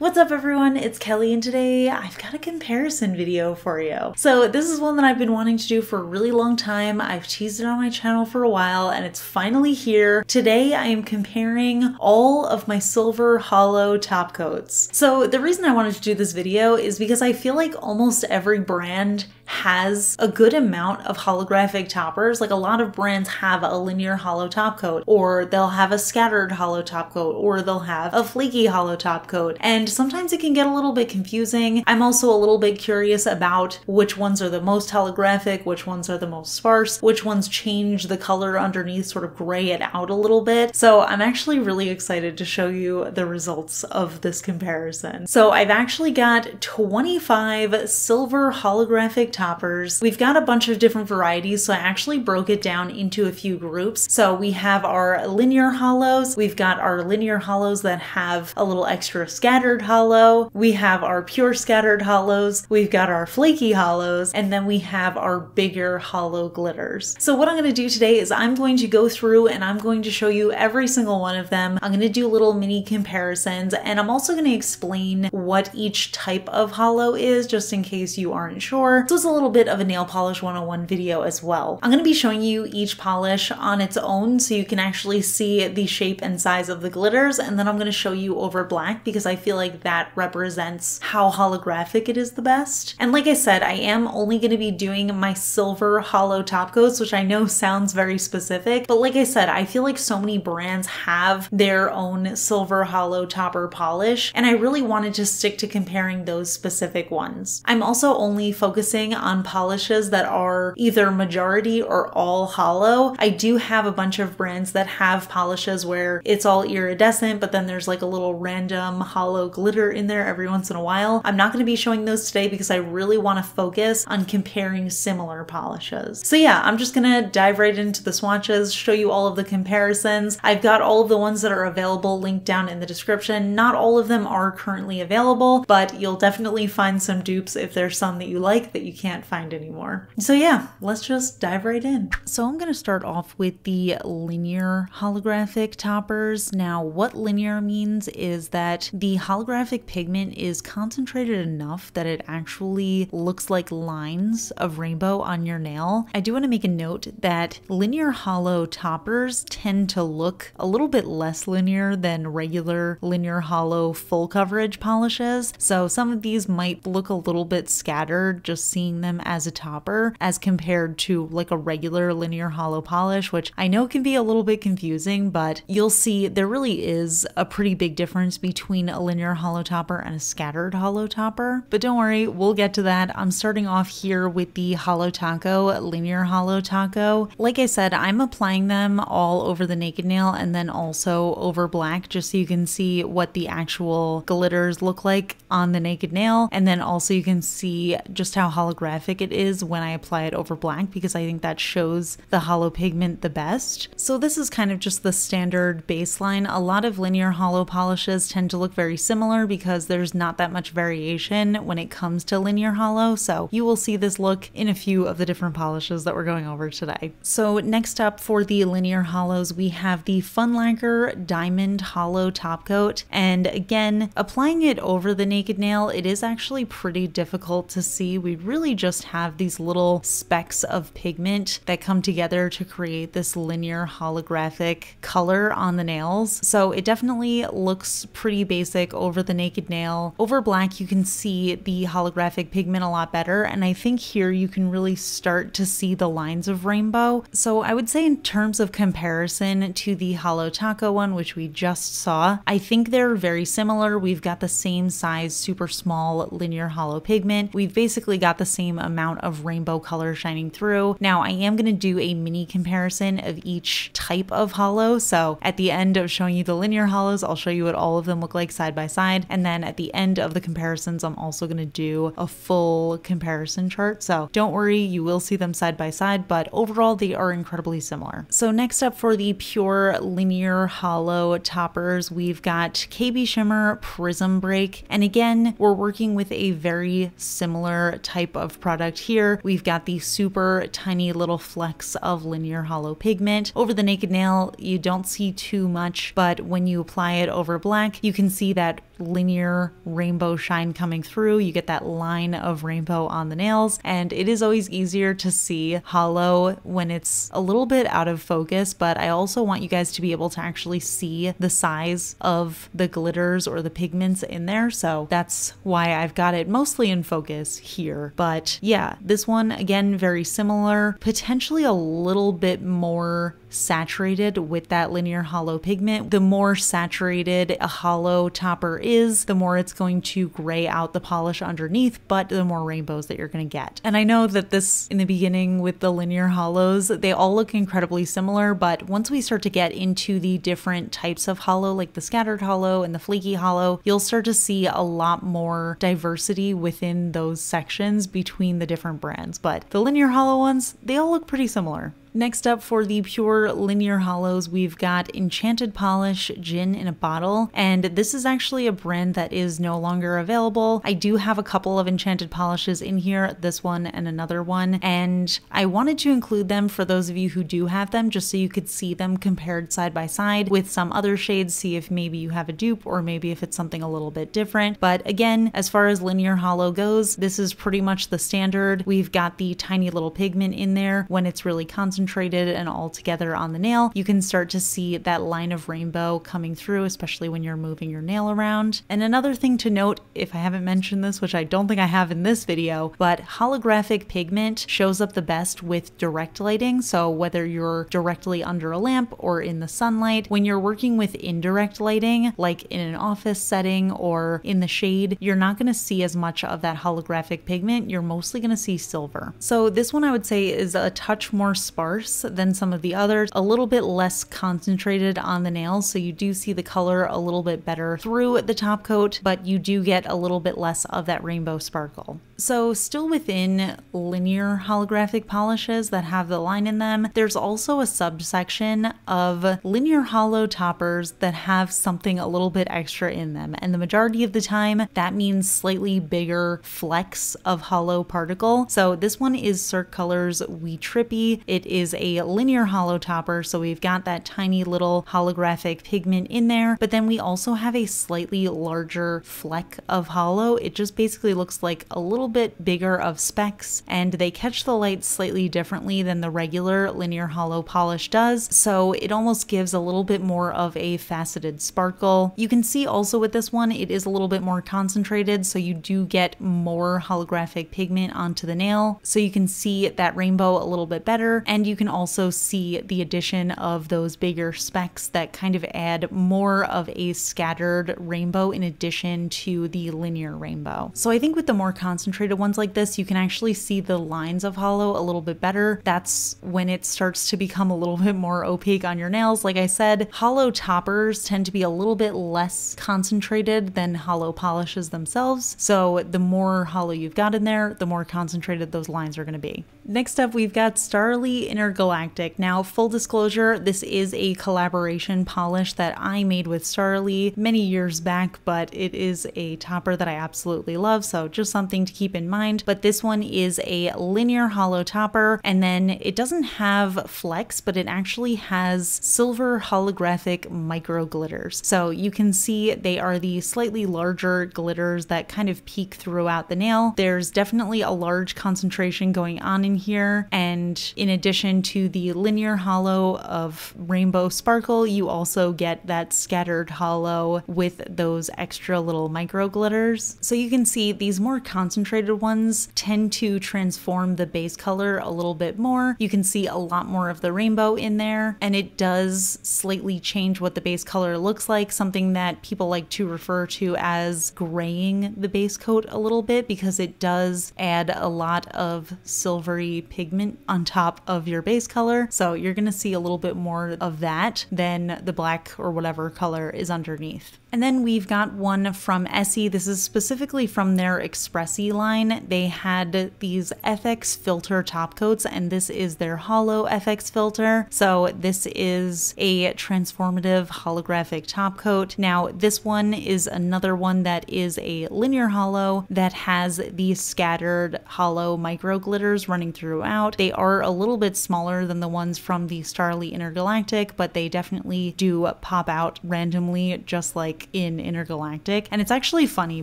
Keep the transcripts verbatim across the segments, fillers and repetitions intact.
What's up everyone, it's Kelly and today I've got a comparison video for you. So this is one that I've been wanting to do for a really long time. I've teased it on my channel for a while and it's finally here. Today I am comparing all of my silver Holo top coats. So the reason I wanted to do this video is because I feel like almost every brand has a good amount of holographic toppers. Like a lot of brands have a linear Holo top coat, or they'll have a scattered Holo top coat, or they'll have a flaky Holo top coat. And And sometimes it can get a little bit confusing. I'm also a little bit curious about which ones are the most holographic, which ones are the most sparse, which ones change the color underneath, sort of gray it out a little bit. So I'm actually really excited to show you the results of this comparison. So I've actually got twenty-five silver holographic toppers. We've got a bunch of different varieties, so I actually broke it down into a few groups. So we have our linear holos, we've got our linear holos that have a little extra scatter Holo, we have our pure scattered holos, we've got our flaky holos, and then we have our bigger Holo glitters. So what I'm going to do today is I'm going to go through and I'm going to show you every single one of them. I'm going to do little mini comparisons, and I'm also going to explain what each type of Holo is, just in case you aren't sure. So it's a little bit of a nail polish one oh one video as well. I'm going to be showing you each polish on its own so you can actually see the shape and size of the glitters, and then I'm going to show you over black because I feel like that represents how holographic it is the best. And like I said, I am only going to be doing my silver Holo top coats, which I know sounds very specific, but like I said, I feel like so many brands have their own silver Holo topper polish, and I really wanted to stick to comparing those specific ones. I'm also only focusing on polishes that are either majority or all Holo. I do have a bunch of brands that have polishes where it's all iridescent, but then there's like a little random Holo glitter in there every once in a while. I'm not going to be showing those today because I really want to focus on comparing similar polishes. So yeah, I'm just going to dive right into the swatches, show you all of the comparisons. I've got all of the ones that are available linked down in the description. Not all of them are currently available, but you'll definitely find some dupes if there's some that you like that you can't find anymore. So yeah, let's just dive right in. So I'm going to start off with the linear holographic toppers. Now, what linear means is that the holographic pigment is concentrated enough that it actually looks like lines of rainbow on your nail. I do want to make a note that linear Holo toppers tend to look a little bit less linear than regular linear Holo full coverage polishes, so some of these might look a little bit scattered just seeing them as a topper as compared to like a regular linear Holo polish, which I know can be a little bit confusing, but you'll see there really is a pretty big difference between a linear Holo topper and a scattered Holo topper. But don't worry, we'll get to that. I'm starting off here with the Holo Taco, linear Holo Taco. Like I said, I'm applying them all over the naked nail and then also over black just so you can see what the actual glitters look like on the naked nail, and then also you can see just how holographic it is when I apply it over black because I think that shows the Holo pigment the best. So this is kind of just the standard baseline. A lot of linear Holo polishes tend to look very similar similar because there's not that much variation when it comes to linear Holo, so you will see this look in a few of the different polishes that we're going over today. So next up for the linear Holos, we have the Fun Lacquer Diamond Holo top coat, and again, applying it over the naked nail, it is actually pretty difficult to see. We really just have these little specks of pigment that come together to create this linear holographic color on the nails, so it definitely looks pretty basic over the naked nail. Over black, you can see the holographic pigment a lot better, and I think here you can really start to see the lines of rainbow. So I would say in terms of comparison to the Holo Taco one, which we just saw, I think they're very similar. We've got the same size, super small linear Holo pigment. We've basically got the same amount of rainbow color shining through. Now, I am going to do a mini comparison of each type of Holo, so at the end of showing you the linear Holos, I'll show you what all of them look like side by side, and then at the end of the comparisons I'm also going to do a full comparison chart, so don't worry, you will see them side by side, but overall they are incredibly similar. So next up for the pure linear Holo toppers, we've got K B Shimmer Prism Break, and again we're working with a very similar type of product here. We've got the super tiny little flecks of linear Holo pigment. Over the naked nail you don't see too much, but when you apply it over black you can see that linear rainbow shine coming through. You get that line of rainbow on the nails, and it is always easier to see holo when it's a little bit out of focus, but I also want you guys to be able to actually see the size of the glitters or the pigments in there, so that's why I've got it mostly in focus here. But yeah, this one again very similar, potentially a little bit more saturated with that linear holo pigment. The more saturated a holo topper is, the more it's going to gray out the polish underneath, but the more rainbows that you're going to get. And I know that this in the beginning with the linear holos, they all look incredibly similar, but once we start to get into the different types of holo, like the scattered holo and the flaky holo, you'll start to see a lot more diversity within those sections between the different brands. But the linear holo ones, they all look pretty similar. Next up for the pure linear holos, we've got Enchanted Polish Gin in a Bottle, and this is actually a brand that is no longer available. I do have a couple of Enchanted Polishes in here, this one and another one, and I wanted to include them for those of you who do have them, just so you could see them compared side by side with some other shades, see if maybe you have a dupe or maybe if it's something a little bit different. But again, as far as linear holo goes, this is pretty much the standard. We've got the tiny little pigment in there when it's really concentrated and all together on the nail. You can start to see that line of rainbow coming through, especially when you're moving your nail around. And another thing to note, if I haven't mentioned this, which I don't think I have in this video, but holographic pigment shows up the best with direct lighting. So whether you're directly under a lamp or in the sunlight, when you're working with indirect lighting, like in an office setting or in the shade, you're not going to see as much of that holographic pigment. You're mostly going to see silver. So this one I would say is a touch more sparse than some of the others, a little bit less concentrated on the nails, so you do see the color a little bit better through the top coat, but you do get a little bit less of that rainbow sparkle. So still within linear holographic polishes that have the line in them, there's also a subsection of linear holo toppers that have something a little bit extra in them, and the majority of the time that means slightly bigger flecks of holo particle. So this one is Cirque Colors We Trippy. It is is a linear holo topper, so we've got that tiny little holographic pigment in there, but then we also have a slightly larger fleck of holo. It just basically looks like a little bit bigger of specks, and they catch the light slightly differently than the regular linear holo polish does, so it almost gives a little bit more of a faceted sparkle. You can see also with this one, it is a little bit more concentrated, so you do get more holographic pigment onto the nail, so you can see that rainbow a little bit better, and you You can also see the addition of those bigger specks that kind of add more of a scattered rainbow in addition to the linear rainbow. So I think with the more concentrated ones like this, you can actually see the lines of holo a little bit better. That's when it starts to become a little bit more opaque on your nails. Like I said, holo toppers tend to be a little bit less concentrated than holo polishes themselves, so the more holo you've got in there, the more concentrated those lines are going to be. Next up, we've got Starrily Intergalactic. Now, full disclosure, this is a collaboration polish that I made with Starrily many years back, but it is a topper that I absolutely love, so just something to keep in mind. But this one is a linear holo topper, and then it doesn't have flecks, but it actually has silver holographic micro glitters. So you can see they are the slightly larger glitters that kind of peek throughout the nail. There's definitely a large concentration going on in here, and in addition to the linear holo of rainbow sparkle, you also get that scattered holo with those extra little micro glitters. So you can see these more concentrated ones tend to transform the base color a little bit more. You can see a lot more of the rainbow in there, and it does slightly change what the base color looks like, something that people like to refer to as graying the base coat a little bit, because it does add a lot of silvery pigment on top of your base color, so you're gonna see a little bit more of that than the black or whatever color is underneath. And then we've got one from Essie. This is specifically from their Expressi line. They had these F X filter top coats, and this is their holo F X filter. So this is a transformative holographic top coat. Now this one is another one that is a linear holo that has the scattered holo micro glitters running throughout. They are a little bit smaller than the ones from the Starrily Intergalactic, but they definitely do pop out randomly, just like in Intergalactic. And it's actually funny,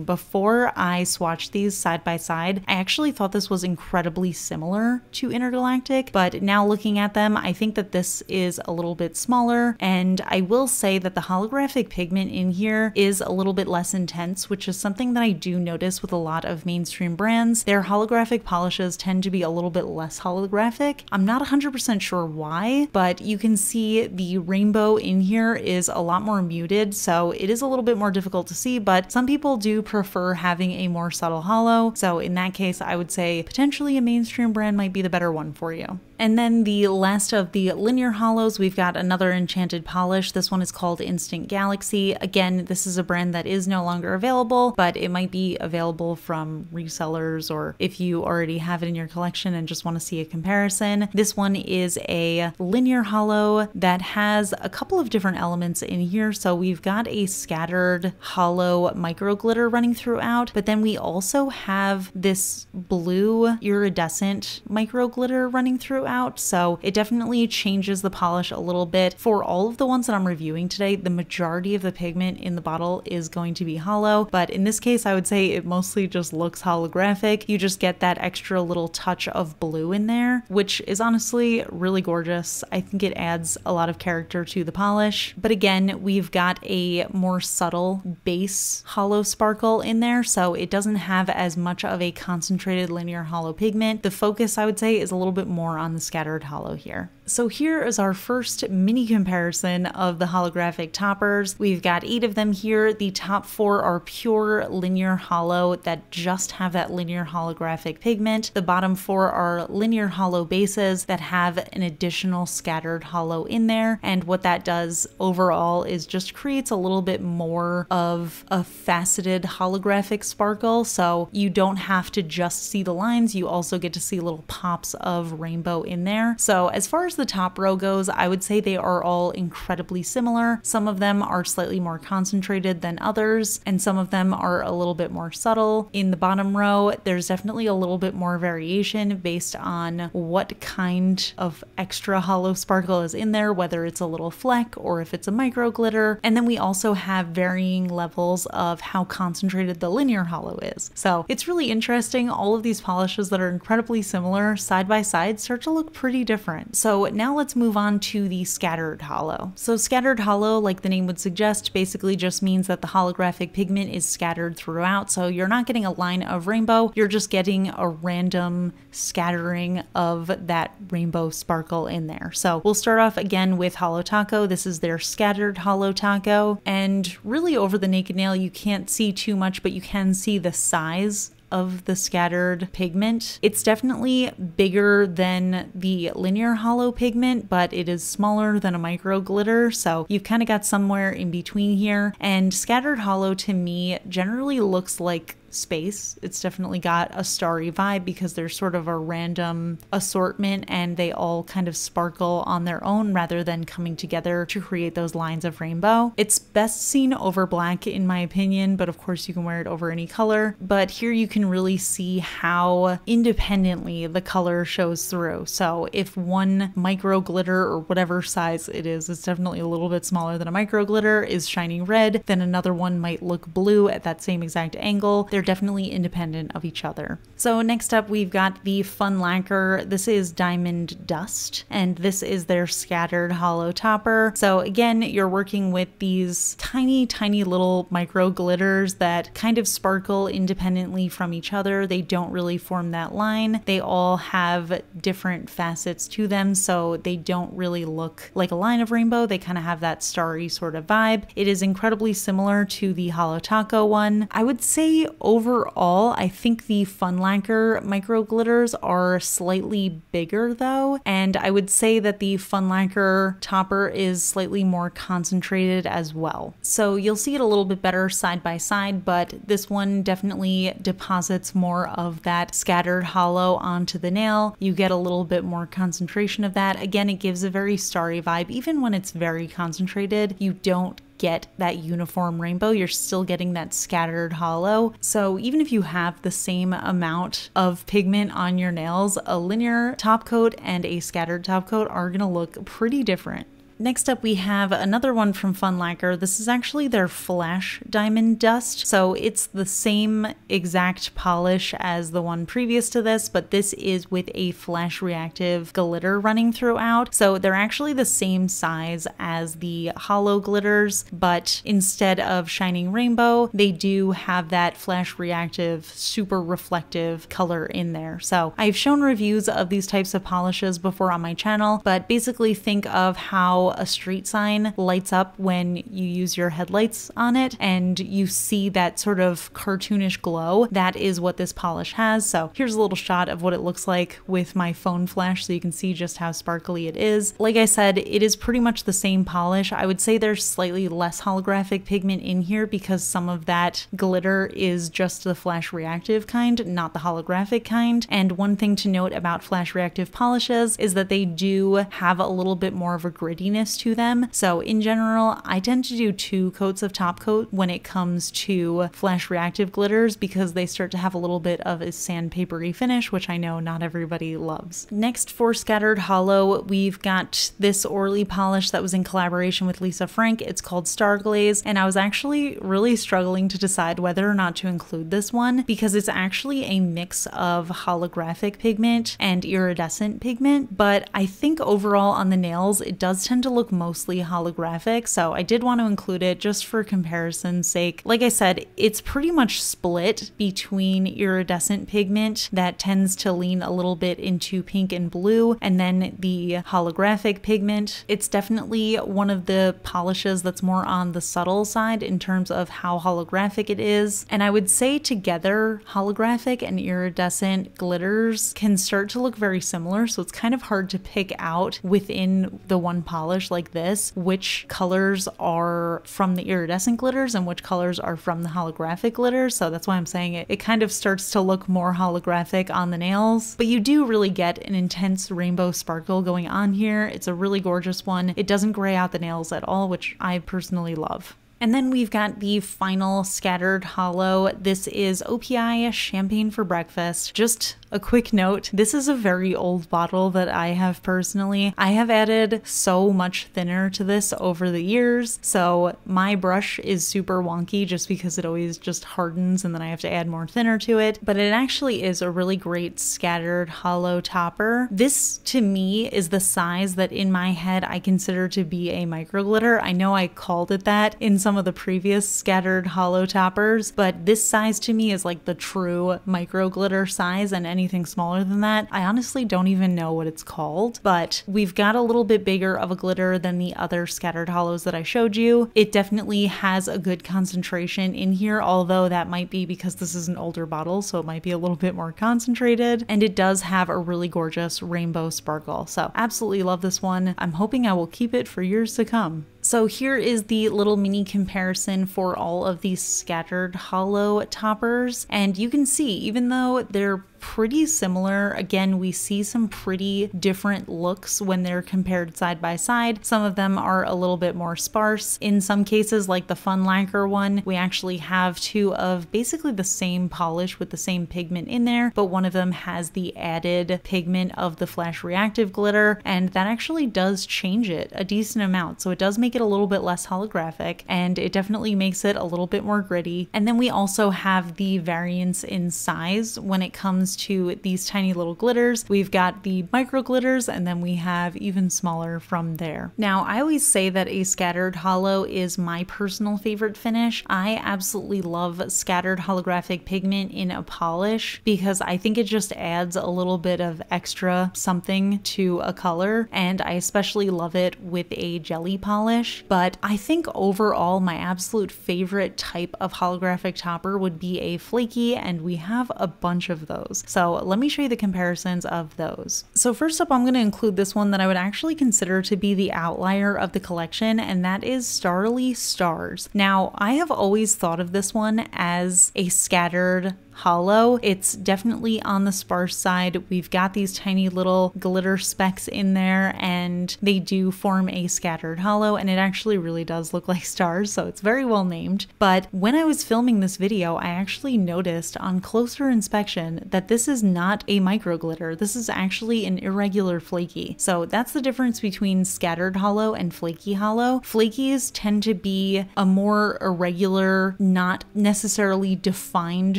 before I swatched these side by side, I actually thought this was incredibly similar to Intergalactic, but now looking at them, I think that this is a little bit smaller. And I will say that the holographic pigment in here is a little bit less intense, which is something that I do notice with a lot of mainstream brands. Their holographic polishes tend to be a little bit less holographic. I'm not one hundred percent sure why, but you can see the rainbow in here is a lot more muted, so it is a little bit more difficult to see, but some people do prefer having a more subtle holo. So in that case, I would say potentially a mainstream brand might be the better one for you. And then the last of the linear holos, we've got another Enchanted Polish. This one is called Instant Galaxy. Again, this is a brand that is no longer available, but it might be available from resellers, or if you already have it in your collection and just want to see a comparison. This one is a linear holo that has a couple of different elements in here. So we've got a scattered holo micro glitter running throughout, but then we also have this blue iridescent micro glitter running throughout. Out, so it definitely changes the polish a little bit. For all of the ones that I'm reviewing today, the majority of the pigment in the bottle is going to be hollow, but in this case I would say it mostly just looks holographic. You just get that extra little touch of blue in there, which is honestly really gorgeous. I think it adds a lot of character to the polish. But again, we've got a more subtle base hollow sparkle in there, so it doesn't have as much of a concentrated linear hollow pigment. The focus, I would say, is a little bit more on the scattered holo here. So here is our first mini comparison of the holographic toppers. We've got eight of them here. The top four are pure linear holo that just have that linear holographic pigment. The bottom four are linear holo bases that have an additional scattered holo in there. And what that does overall is just creates a little bit more of a faceted holographic sparkle. So you don't have to just see the lines. You also get to see little pops of rainbow in there. So as far as the top row goes, I would say they are all incredibly similar. Some of them are slightly more concentrated than others, and some of them are a little bit more subtle. In the bottom row, there's definitely a little bit more variation based on what kind of extra holo sparkle is in there, whether it's a little fleck or if it's a micro glitter. And then we also have varying levels of how concentrated the linear holo is. So it's really interesting. All of these polishes that are incredibly similar side by side start to look pretty different. So So now let's move on to the scattered holo. So scattered holo, like the name would suggest, basically just means that the holographic pigment is scattered throughout. So you're not getting a line of rainbow, you're just getting a random scattering of that rainbow sparkle in there. So we'll start off again with Holo Taco. This is their scattered Holo Taco. And really over the naked nail, you can't see too much, but you can see the size of the scattered pigment. It's definitely bigger than the linear holo pigment, but it is smaller than a micro glitter. So you've kind of got somewhere in between here. And scattered holo to me generally looks like space. It's definitely got a starry vibe because there's sort of a random assortment and they all kind of sparkle on their own rather than coming together to create those lines of rainbow. It's best seen over black in my opinion, but of course you can wear it over any color. But here you can really see how independently the color shows through. So if one micro glitter, or whatever size it is, it's definitely a little bit smaller than a micro glitter, is shining red, then another one might look blue at that same exact angle. They're definitely independent of each other. So next up we've got the Fun Lacquer. This is Diamond Dust, and this is their scattered holo topper. So again, you're working with these tiny tiny little micro glitters that kind of sparkle independently from each other. They don't really form that line. They all have different facets to them, so they don't really look like a line of rainbow. They kind of have that starry sort of vibe. It is incredibly similar to the Holo Taco one. I would say overall, I think the Fun Lacquer micro glitters are slightly bigger though, and I would say that the Fun Lacquer topper is slightly more concentrated as well. So you'll see it a little bit better side by side, but this one definitely deposits more of that scattered holo onto the nail. You get a little bit more concentration of that. Again, it gives a very starry vibe. Even when it's very concentrated, you don't get that uniform rainbow, you're still getting that scattered holo. So even if you have the same amount of pigment on your nails, a linear top coat and a scattered top coat are gonna look pretty different. Next up, we have another one from Fun Lacquer. This is actually their Flash Diamond Dust. So it's the same exact polish as the one previous to this, but this is with a flash reactive glitter running throughout. So they're actually the same size as the holo glitters, but instead of shining rainbow, they do have that flash reactive, super reflective color in there. So I've shown reviews of these types of polishes before on my channel, but basically think of how a street sign lights up when you use your headlights on it and you see that sort of cartoonish glow. That is what this polish has. So here's a little shot of what it looks like with my phone flash so you can see just how sparkly it is. Like I said, it is pretty much the same polish. I would say there's slightly less holographic pigment in here because some of that glitter is just the flash reactive kind, not the holographic kind. And one thing to note about flash reactive polishes is that they do have a little bit more of a grittiness to them. So in general, I tend to do two coats of top coat when it comes to flash reactive glitters because they start to have a little bit of a sandpapery finish, which I know not everybody loves. Next, for scattered holo, we've got this Orly polish that was in collaboration with Lisa Frank. It's called Star Glaze, and I was actually really struggling to decide whether or not to include this one because it's actually a mix of holographic pigment and iridescent pigment, but I think overall on the nails it does tend to look mostly holographic, so I did want to include it just for comparison's sake. Like I said, it's pretty much split between iridescent pigment that tends to lean a little bit into pink and blue, and then the holographic pigment. It's definitely one of the polishes that's more on the subtle side in terms of how holographic it is, and I would say together holographic and iridescent glitters can start to look very similar, so it's kind of hard to pick out within the one polish like this which colors are from the iridescent glitters and which colors are from the holographic glitters. So that's why I'm saying it, it kind of starts to look more holographic on the nails, but you do really get an intense rainbow sparkle going on here. It's a really gorgeous one. It doesn't gray out the nails at all, which I personally love. And then we've got the final scattered holo. This is O P I Champagne for Breakfast. Just a quick note, this is a very old bottle that I have personally. I have added so much thinner to this over the years, so my brush is super wonky just because it always just hardens and then I have to add more thinner to it, but it actually is a really great scattered holo topper. This to me is the size that in my head I consider to be a micro glitter. I know I called it that in some of the previous scattered holo toppers, but this size to me is like the true micro glitter size, and any anything smaller than that, I honestly don't even know what it's called, but we've got a little bit bigger of a glitter than the other scattered holos that I showed you. It definitely has a good concentration in here, although that might be because this is an older bottle, so it might be a little bit more concentrated, and it does have a really gorgeous rainbow sparkle. So absolutely love this one. I'm hoping I will keep it for years to come. So here is the little mini comparison for all of these scattered holo toppers, and you can see even though they're pretty similar, again we see some pretty different looks when they're compared side by side. Some of them are a little bit more sparse. In some cases, like the Fun Lacquer one, we actually have two of basically the same polish with the same pigment in there, but one of them has the added pigment of the flash reactive glitter, and that actually does change it a decent amount, so it does make it a little bit less holographic and it definitely makes it a little bit more gritty. And then we also have the variance in size when it comes to these tiny little glitters. We've got the micro glitters and then we have even smaller from there. Now I always say that a scattered holo is my personal favorite finish. I absolutely love scattered holographic pigment in a polish because I think it just adds a little bit of extra something to a color, and I especially love it with a jelly polish. But I think overall my absolute favorite type of holographic topper would be a flaky, and we have a bunch of those. So let me show you the comparisons of those. So first up, I'm going to include this one that I would actually consider to be the outlier of the collection, and that is Starrily Stars. Now I have always thought of this one as a scattered hollow. It's definitely on the sparse side. We've got these tiny little glitter specks in there and they do form a scattered hollow, and it actually really does look like stars, so it's very well named. But when I was filming this video, I actually noticed on closer inspection that this is not a micro glitter. This is actually an irregular flaky. So that's the difference between scattered hollow and flaky hollow. Flakies tend to be a more irregular, not necessarily defined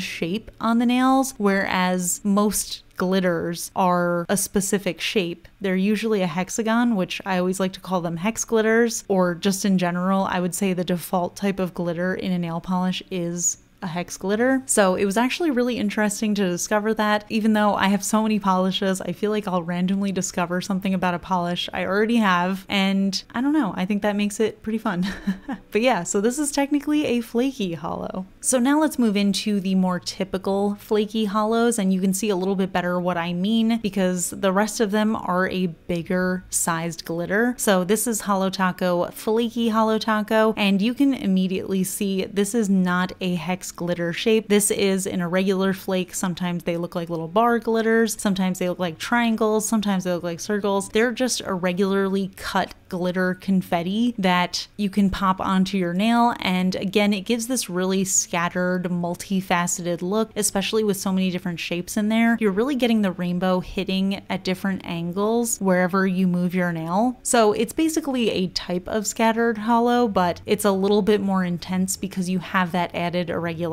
shape on the nails, whereas most glitters are a specific shape. They're usually a hexagon, which I always like to call them hex glitters, or just in general, I would say the default type of glitter in a nail polish is a hex glitter. So it was actually really interesting to discover that. Even though I have so many polishes, I feel like I'll randomly discover something about a polish I already have, and I don't know, I think that makes it pretty fun. But yeah, so this is technically a flaky hollow. So now let's move into the more typical flaky hollows, and you can see a little bit better what I mean because the rest of them are a bigger sized glitter. So this is Holo Taco, flaky Holo Taco, and you can immediately see this is not a hex glitter shape. This is an irregular flake. Sometimes they look like little bar glitters, sometimes they look like triangles, sometimes they look like circles. They're just irregularly cut glitter confetti that you can pop onto your nail, and again, it gives this really scattered, multifaceted look, especially with so many different shapes in there. You're really getting the rainbow hitting at different angles wherever you move your nail. So it's basically a type of scattered hollow, but it's a little bit more intense because you have that added irregularity.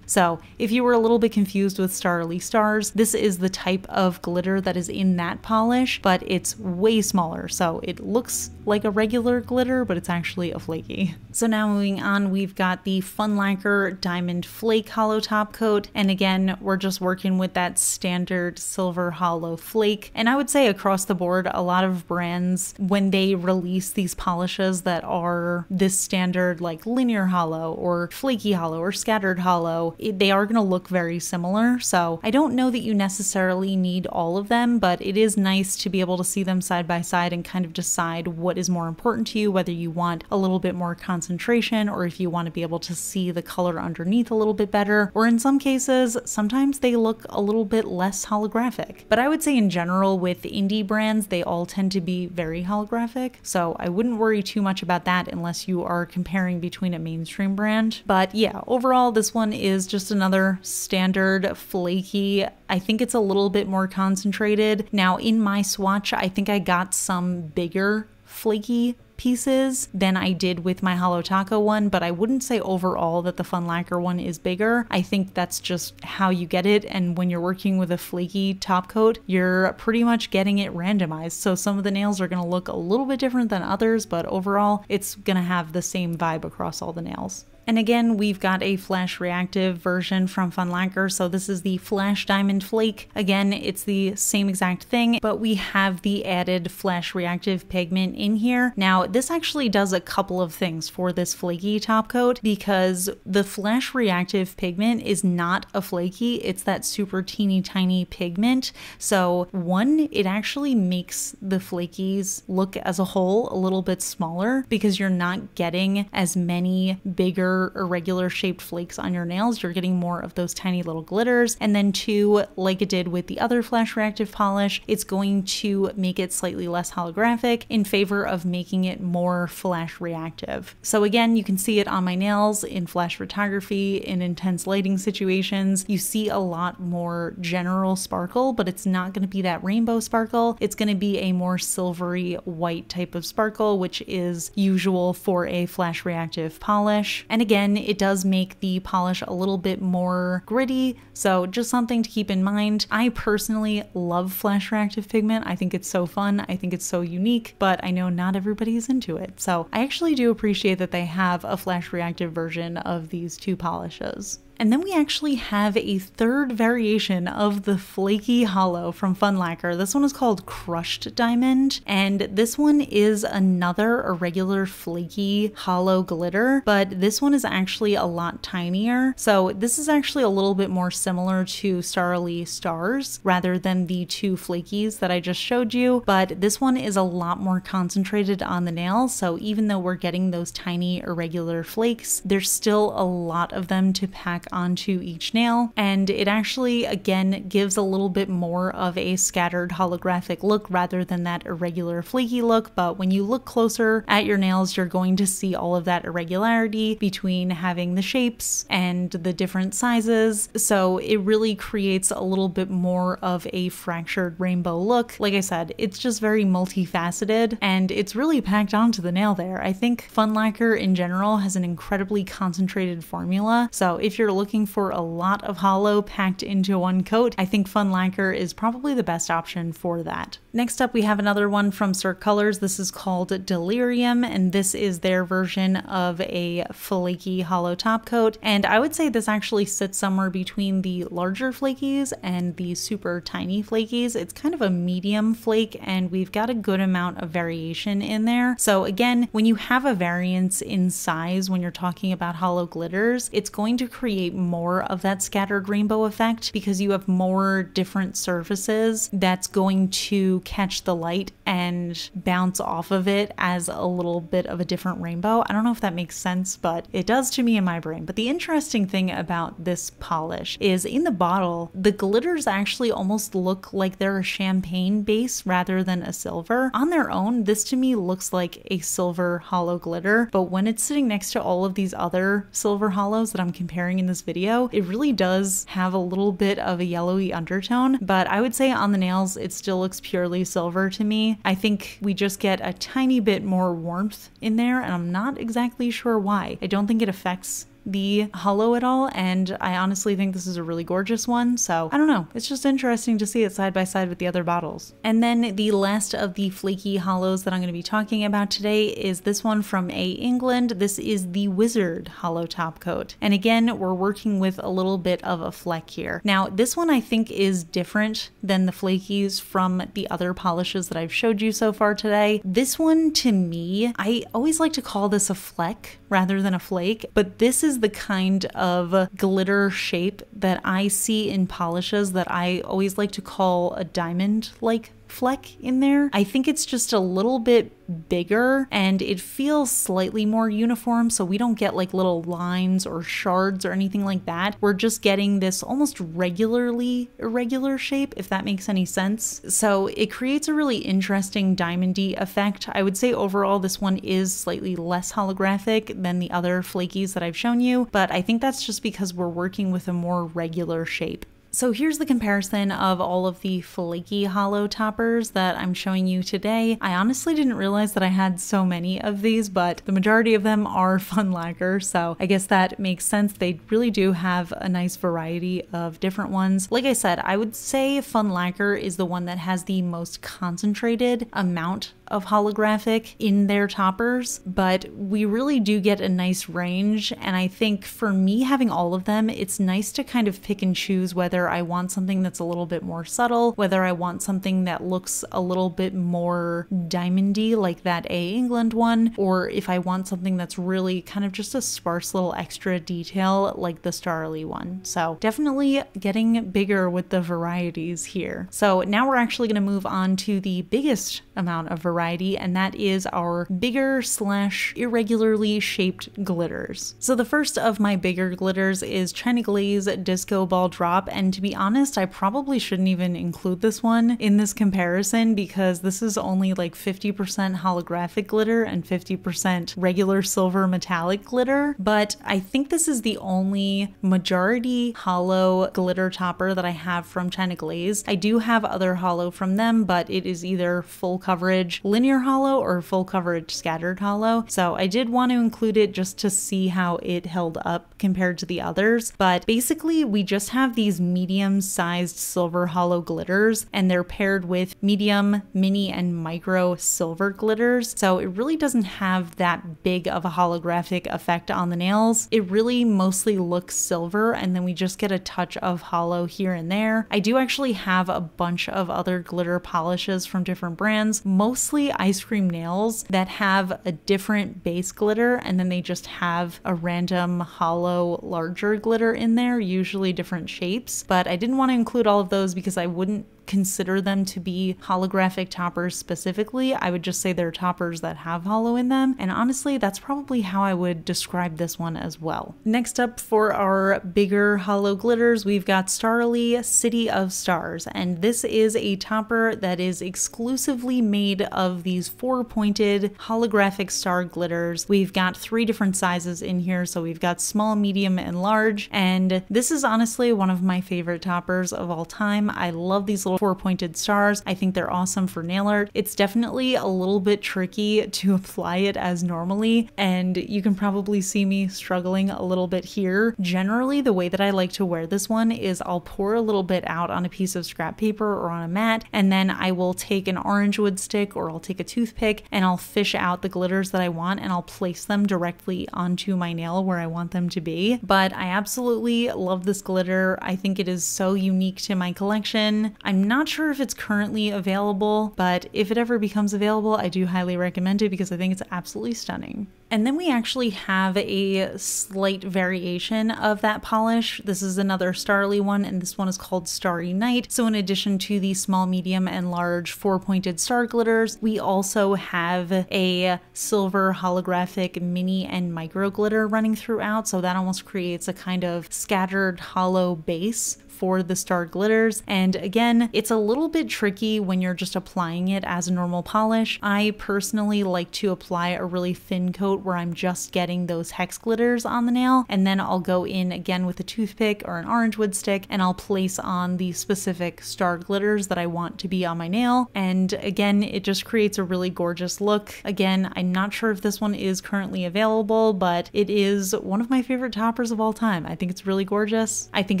So if you were a little bit confused with Starrily Stars, this is the type of glitter that is in that polish, but it's way smaller. So it looks like a regular glitter, but it's actually a flaky. So now moving on, we've got the Fun Lacquer Diamond Flake Holo Top Coat. And again, we're just working with that standard silver hollow flake. And I would say across the board, a lot of brands, when they release these polishes that are this standard, like linear hollow or flaky hollow or scattered hollow, they are going to look very similar. So I don't know that you necessarily need all of them, but it is nice to be able to see them side by side and kind of decide what is more important to you, whether you want a little bit more concentration or if you want to be able to see the color underneath a little bit better, or in some cases sometimes they look a little bit less holographic. But I would say in general with indie brands, they all tend to be very holographic, so I wouldn't worry too much about that unless you are comparing between a mainstream brand. But yeah, overall this one is just another standard flaky. I think it's a little bit more concentrated. Now in my swatch, I think I got some bigger flaky pieces than I did with my Holo Taco one, but I wouldn't say overall that the Fun Lacquer one is bigger. I think that's just how you get it, and when you're working with a flaky top coat, you're pretty much getting it randomized. So some of the nails are going to look a little bit different than others, but overall it's going to have the same vibe across all the nails. And again, we've got a flash reactive version from Fun Lacquer. So this is the Flash Diamond Flake. Again, it's the same exact thing, but we have the added flash reactive pigment in here. Now, this actually does a couple of things for this flaky top coat, because the flash reactive pigment is not a flaky, it's that super teeny tiny pigment. So one, it actually makes the flakies look as a whole a little bit smaller because you're not getting as many bigger irregular shaped flakes on your nails. You're getting more of those tiny little glitters. And then two, like it did with the other flash reactive polish, it's going to make it slightly less holographic in favor of making it more flash reactive. So again, you can see it on my nails in flash photography, in intense lighting situations. You see a lot more general sparkle, but it's not going to be that rainbow sparkle. It's going to be a more silvery white type of sparkle, which is usual for a flash reactive polish. And again, it does make the polish a little bit more gritty, so just something to keep in mind. I personally love flash reactive pigment. I think it's so fun. I think it's so unique, but I know not everybody is into it. So I actually do appreciate that they have a flash reactive version of these two polishes. And then we actually have a third variation of the flaky hollow from Fun Lacquer. This one is called Crushed Diamond, and this one is another irregular flaky hollow glitter, but this one is actually a lot tinier. So this is actually a little bit more similar to Starrily Stars rather than the two flakies that I just showed you, but this one is a lot more concentrated on the nail. So even though we're getting those tiny irregular flakes, there's still a lot of them to pack back onto each nail, and it actually again gives a little bit more of a scattered holographic look rather than that irregular flaky look. But when you look closer at your nails, you're going to see all of that irregularity between having the shapes and the different sizes, so it really creates a little bit more of a fractured rainbow look. Like I said, it's just very multifaceted and it's really packed onto the nail there. I think Fun Lacquer in general has an incredibly concentrated formula, so if you're looking for a lot of holo packed into one coat, I think Fun Lacquer is probably the best option for that. Next up, we have another one from Cirque Colors. This is called Delirium, and this is their version of a flaky holo top coat, and I would say this actually sits somewhere between the larger flakies and the super tiny flakies. It's kind of a medium flake, and we've got a good amount of variation in there. So again, when you have a variance in size when you're talking about holo glitters, it's going to create more of that scattered rainbow effect because you have more different surfaces that's going to catch the light and bounce off of it as a little bit of a different rainbow. I don't know if that makes sense, but it does to me in my brain. But the interesting thing about this polish is in the bottle, the glitters actually almost look like they're a champagne base rather than a silver. On their own, this to me looks like a silver holo glitter, but when it's sitting next to all of these other silver holos that I'm comparing in this video, it really does have a little bit of a yellowy undertone. But I would say on the nails, it still looks purely silver to me. I think we just get a tiny bit more warmth in there, and I'm not exactly sure why. I don't think it affects the holo at all, and I honestly think this is a really gorgeous one, so I don't know, it's just interesting to see it side by side with the other bottles. And then the last of the flaky holos that I'm going to be talking about today is this one from A. England. This is the Wizard holo top coat, and again we're working with a little bit of a fleck here. Now this one I think is different than the flakies from the other polishes that I've showed you so far today. This one to me, I always like to call this a fleck rather than a flake, but this is the kind of glitter shape that I see in polishes that I always like to call a diamond-like fleck in there. I think it's just a little bit bigger and it feels slightly more uniform, so we don't get like little lines or shards or anything like that. We're just getting this almost regularly irregular shape, if that makes any sense. So it creates a really interesting diamondy effect. I would say overall this one is slightly less holographic than the other flakies that I've shown you, but I think that's just because we're working with a more regular shape. So here's the comparison of all of the flaky holo toppers that I'm showing you today. I honestly didn't realize that I had so many of these, but the majority of them are Fun Lacquer, so I guess that makes sense. They really do have a nice variety of different ones. Like I said, I would say Fun Lacquer is the one that has the most concentrated amount of holographic in their toppers, but we really do get a nice range, and I think for me having all of them, it's nice to kind of pick and choose whether I want something that's a little bit more subtle, whether I want something that looks a little bit more diamondy like that A. England one, or if I want something that's really kind of just a sparse little extra detail like the Starrily one. So definitely getting bigger with the varieties here. So now we're actually going to move on to the biggest amount of variety variety, and that is our bigger slash irregularly shaped glitters. So the first of my bigger glitters is China Glaze Disco Ball Drop, and to be honest, I probably shouldn't even include this one in this comparison because this is only like fifty percent holographic glitter and fifty percent regular silver metallic glitter, but I think this is the only majority holo glitter topper that I have from China Glaze. I do have other holo from them, but it is either full coverage linear holo or full coverage scattered holo, so I did want to include it just to see how it held up compared to the others. But basically we just have these medium sized silver holo glitters, and they're paired with medium, mini, and micro silver glitters, so it really doesn't have that big of a holographic effect on the nails. It really mostly looks silver, and then we just get a touch of holo here and there. I do actually have a bunch of other glitter polishes from different brands, mostly ice cream nails, that have a different base glitter and then they just have a random holo larger glitter in there, usually different shapes, but I didn't want to include all of those because I wouldn't consider them to be holographic toppers specifically. I would just say they're toppers that have holo in them. And honestly, that's probably how I would describe this one as well. Next up for our bigger holo glitters, we've got Starrily City of Stars. And this is a topper that is exclusively made of these four pointed holographic star glitters. We've got three different sizes in here. So we've got small, medium, and large. And this is honestly one of my favorite toppers of all time. I love these little four pointed stars. I think they're awesome for nail art. It's definitely a little bit tricky to apply it as normally, and you can probably see me struggling a little bit here. Generally, the way that I like to wear this one is I'll pour a little bit out on a piece of scrap paper or on a mat, and then I will take an orange wood stick or I'll take a toothpick and I'll fish out the glitters that I want and I'll place them directly onto my nail where I want them to be. But I absolutely love this glitter. I think it is so unique to my collection. I'm not sure if it's currently available, but if it ever becomes available, I do highly recommend it because I think it's absolutely stunning. And then we actually have a slight variation of that polish. This is another Starrily one, and this one is called Starry Night. So in addition to the small, medium, and large four-pointed star glitters, we also have a silver holographic mini and micro glitter running throughout. So that almost creates a kind of scattered hollow base for the star glitters. And again, it's a little bit tricky when you're just applying it as a normal polish. I personally like to apply a really thin coat where I'm just getting those hex glitters on the nail, and then I'll go in again with a toothpick or an orange wood stick and I'll place on the specific star glitters that I want to be on my nail. And again, it just creates a really gorgeous look. Again, I'm not sure if this one is currently available, but it is one of my favorite toppers of all time. I think it's really gorgeous. I think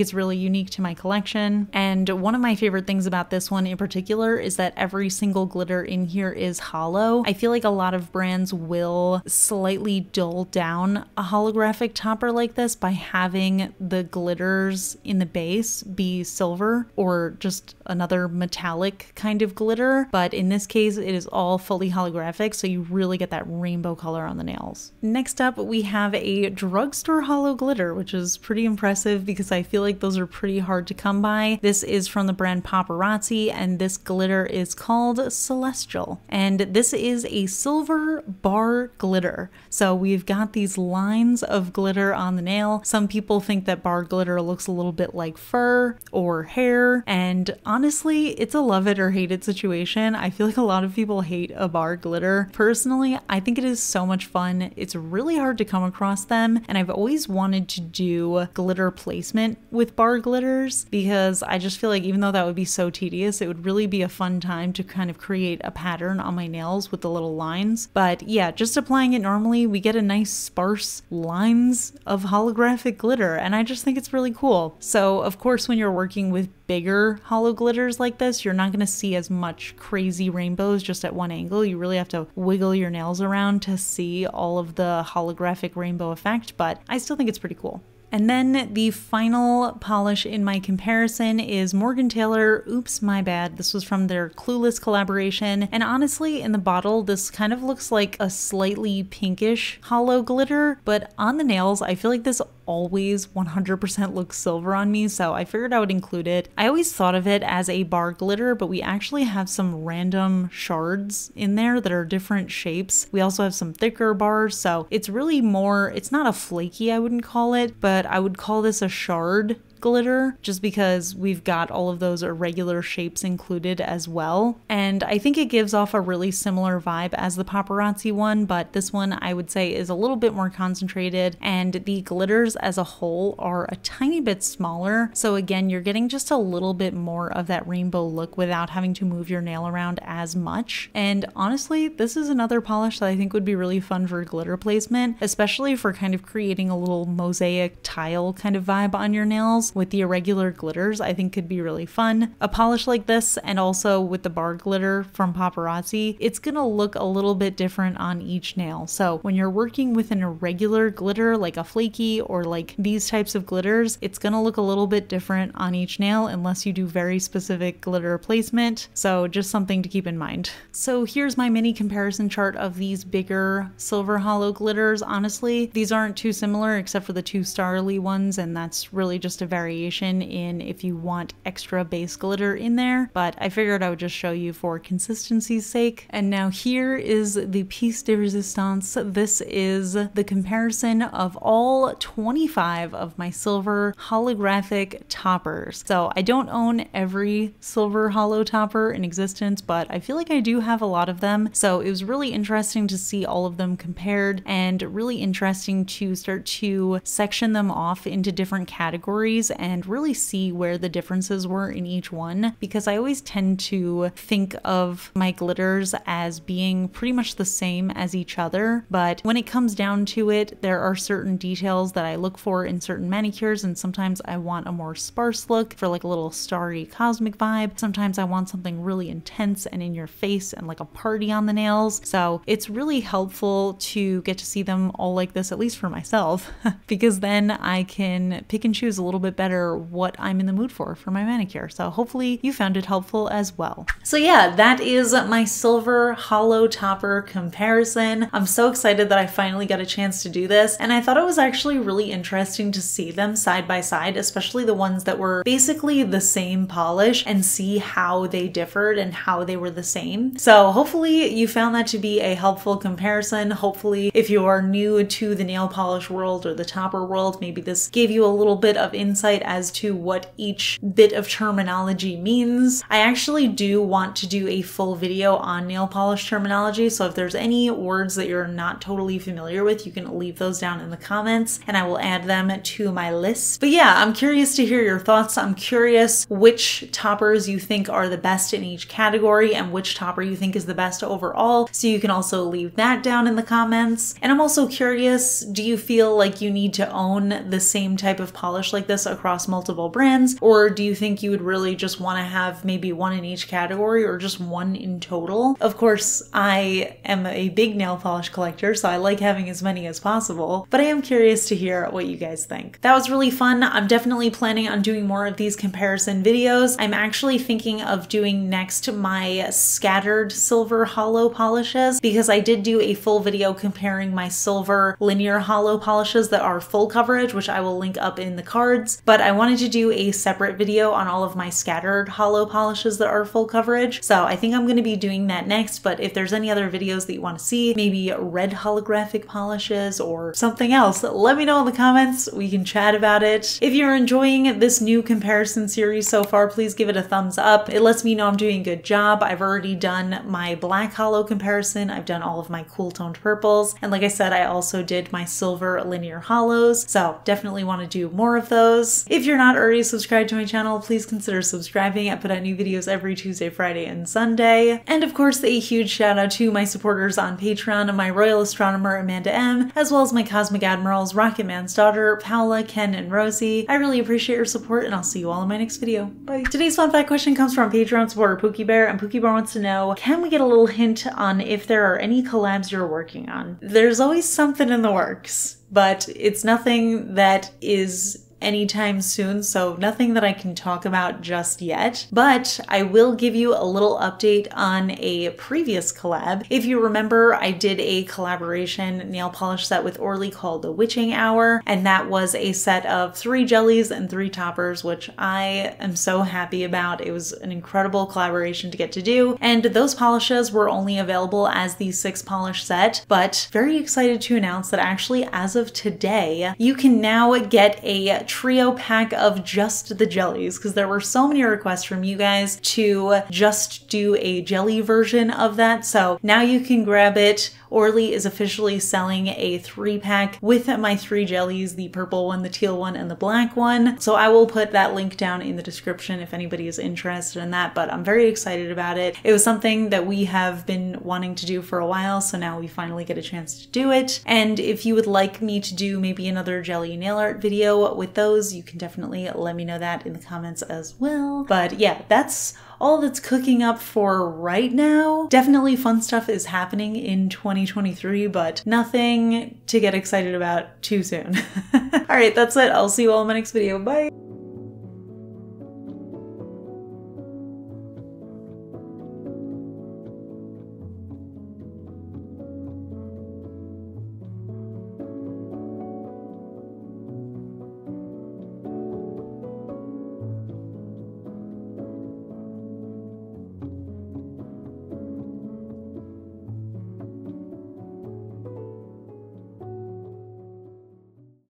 it's really unique to my my collection. And one of my favorite things about this one in particular is that every single glitter in here is holo. I feel like a lot of brands will slightly dull down a holographic topper like this by having the glitters in the base be silver or just another metallic kind of glitter. But in this case, it is all fully holographic, so you really get that rainbow color on the nails. Next up, we have a drugstore holo glitter, which is pretty impressive because I feel like those are pretty hard to come by. This is from the brand Paparazzi, and this glitter is called Celestial. And this is a silver bar glitter. So we've got these lines of glitter on the nail. Some people think that bar glitter looks a little bit like fur or hair. And honestly, it's a love it or hate it situation. I feel like a lot of people hate a bar glitter. Personally, I think it is so much fun. It's really hard to come across them. And I've always wanted to do glitter placement with bar glitter, because I just feel like even though that would be so tedious, it would really be a fun time to kind of create a pattern on my nails with the little lines. But yeah, just applying it normally, we get a nice sparse lines of holographic glitter, and I just think it's really cool. So of course, when you're working with bigger holo glitters like this, you're not going to see as much crazy rainbows just at one angle. You really have to wiggle your nails around to see all of the holographic rainbow effect, but I still think it's pretty cool. And then the final polish in my comparison is Morgan Taylor, Oops My Bad. This was from their Clueless collaboration. And honestly, in the bottle, this kind of looks like a slightly pinkish holo glitter, but on the nails, I feel like this always one hundred percent looks silver on me, so I figured I would include it. I always thought of it as a bar glitter, but we actually have some random shards in there that are different shapes. We also have some thicker bars, so it's really more, it's not a flaky, I wouldn't call it, but I would call this a shard glitter just because we've got all of those irregular shapes included as well. And I think it gives off a really similar vibe as the Paparazzi one, but this one I would say is a little bit more concentrated, and the glitters as a whole are a tiny bit smaller. So again, you're getting just a little bit more of that rainbow look without having to move your nail around as much. And honestly, this is another polish that I think would be really fun for glitter placement, especially for kind of creating a little mosaic tile kind of vibe on your nails with the irregular glitters. I think could be really fun. A polish like this, and also with the bar glitter from Paparazzi, it's gonna look a little bit different on each nail. So when you're working with an irregular glitter, like a flaky or like these types of glitters, it's gonna look a little bit different on each nail unless you do very specific glitter placement. So just something to keep in mind. So here's my mini comparison chart of these bigger silver holo glitters. Honestly, these aren't too similar except for the two Starrily ones, and that's really just a very variation in if you want extra base glitter in there, but I figured I would just show you for consistency's sake. And now here is the piece de resistance. This is the comparison of all twenty-five of my silver holographic toppers. So I don't own every silver holo topper in existence, but I feel like I do have a lot of them. So it was really interesting to see all of them compared, and really interesting to start to section them off into different categories and really see where the differences were in each one, because I always tend to think of my glitters as being pretty much the same as each other. But when it comes down to it, there are certain details that I look for in certain manicures, and sometimes I want a more sparse look for like a little starry cosmic vibe. Sometimes I want something really intense and in your face and like a party on the nails. So it's really helpful to get to see them all like this, at least for myself, because then I can pick and choose a little bit better what I'm in the mood for for my manicure. So hopefully you found it helpful as well. So yeah, that is my silver holo topper comparison. I'm so excited that I finally got a chance to do this, and I thought it was actually really interesting to see them side by side, especially the ones that were basically the same polish, and see how they differed and how they were the same. So hopefully you found that to be a helpful comparison. Hopefully if you are new to the nail polish world or the topper world, maybe this gave you a little bit of insight as to what each bit of terminology means. I actually do want to do a full video on nail polish terminology, so if there's any words that you're not totally familiar with, you can leave those down in the comments and I will add them to my list. But yeah, I'm curious to hear your thoughts. I'm curious which toppers you think are the best in each category and which topper you think is the best overall, so you can also leave that down in the comments. And I'm also curious, do you feel like you need to own the same type of polish like this across multiple brands, or do you think you would really just want to have maybe one in each category or just one in total? Of course, I am a big nail polish collector, so I like having as many as possible, but I am curious to hear what you guys think. That was really fun. I'm definitely planning on doing more of these comparison videos. I'm actually thinking of doing next my scattered silver holo polishes, because I did do a full video comparing my silver linear holo polishes that are full coverage, which I will link up in the cards, but I wanted to do a separate video on all of my scattered holo polishes that are full coverage. So I think I'm going to be doing that next, but if there's any other videos that you want to see, maybe red holographic polishes or something else, let me know in the comments. We can chat about it. If you're enjoying this new comparison series so far, please give it a thumbs up. It lets me know I'm doing a good job. I've already done my black holo comparison. I've done all of my cool toned purples. And like I said, I also did my silver linear holos. So definitely want to do more of those. If you're not already subscribed to my channel, please consider subscribing. I put out new videos every Tuesday, Friday, and Sunday. And of course, a huge shout out to my supporters on Patreon, my Royal Astronomer Amanda M, as well as my Cosmic Admirals, Rocket Man's Daughter, Paola, Ken, and Rosie. I really appreciate your support, and I'll see you all in my next video. Bye. Today's fun fact question comes from Patreon supporter Pookie Bear, and Pookie Bear wants to know, can we get a little hint on if there are any collabs you're working on? There's always something in the works, but it's nothing that is anytime soon, so nothing that I can talk about just yet, but I will give you a little update on a previous collab. If you remember, I did a collaboration nail polish set with Orly called The Witching Hour, and that was a set of three jellies and three toppers, which I am so happy about. It was an incredible collaboration to get to do, and those polishes were only available as the six polish set, but very excited to announce that actually as of today, you can now get a trio pack of just the jellies, because there were so many requests from you guys to just do a jelly version of that. So now you can grab it. Orly is officially selling a three pack with my three jellies, the purple one, the teal one, and the black one. So I will put that link down in the description if anybody is interested in that, but I'm very excited about it. It was something that we have been wanting to do for a while, so now we finally get a chance to do it. And if you would like me to do maybe another jelly nail art video with those, you can definitely let me know that in the comments as well. But yeah, that's all that's cooking up for right now. Definitely fun stuff is happening in twenty twenty-three, but nothing to get excited about too soon. All right, that's it. I'll see you all in my next video. Bye.